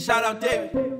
Shout out David.